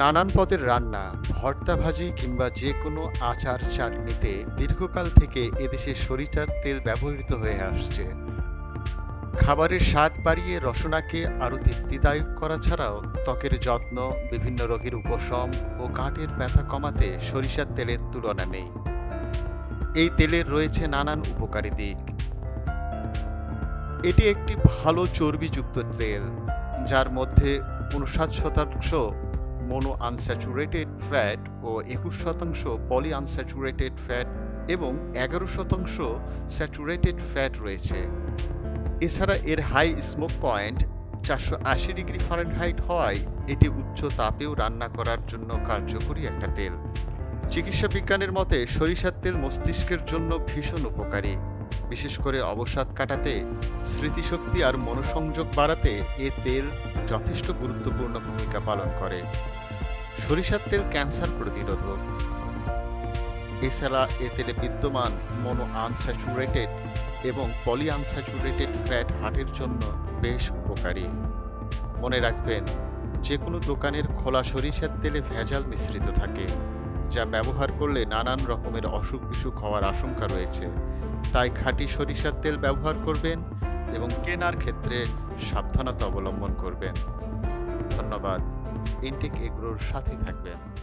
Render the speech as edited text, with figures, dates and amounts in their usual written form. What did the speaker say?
নানান পদের রান্না, ভর্তা, ভাজি কিংবা যে কোনো আচার চাটনিতে দীর্ঘকাল থেকে এদেশে সরিষার তেল ব্যবহৃত হয়ে আসছে। খাবারের স্বাদ বাড়িয়ে রসনাকে আরও তৃপ্তিদায়ক করা ছাড়াও ত্বকের যত্ন, বিভিন্ন রোগের উপশম ও গাঁটের ব্যথা কমাতে সরিষার তেলের তুলনা নেই। এই তেলের রয়েছে নানান উপকারী দিক। এটি একটি ভালো চর্বিযুক্ত তেল, যার মধ্যে 59% মনো আনস্যাচুরেটেড ফ্যাট ও 21% পলি আনস্যাচুরেটেড ফ্যাট এবং 11% স্যাচুরেটেড ফ্যাট রয়েছে। এছাড়া এর high smoke point 480 degree Fahrenheit হওয়ায় এটি উচ্চ তাপেও রান্না করার জন্য কার্যকরী একটা তেল। চিকিৎসা বিজ্ঞানের মতে সরিষার তেল মস্তিষ্কের জন্য ভীষণ উপকারী। বিশেষ করে অবসাদ কাটাতে, স্মৃতিশক্তি আর মনোসংযোগ বাড়াতে এ তেল যথেষ্ট গুরুত্বপূর্ণ ভূমিকা পালন করে। সরিষার তেল ক্যান্সার প্রতিরোধক। এছাড়া এ তেলে বিদ্যমান মনো আনস্যাচুরেটেড এবং পলি আনস্যাচুরেটেড ফ্যাট হার্টের জন্য বেশ উপকারী। মনে রাখবেন, যে কোনো দোকানের খোলা সরিষার তেলে ভেজাল মিশ্রিত থাকে, যা ব্যবহার করলে নানান রকমের অসুখ বিসুখ হওয়ার আশঙ্কা রয়েছে। তাই খাঁটি সরিষার তেল ব্যবহার করবেন এবং কেনার ক্ষেত্রে সাবধানতা অবলম্বন করবেন। ধন্যবাদ। ইনটেক এগ্রোর সাথে থাকবেন।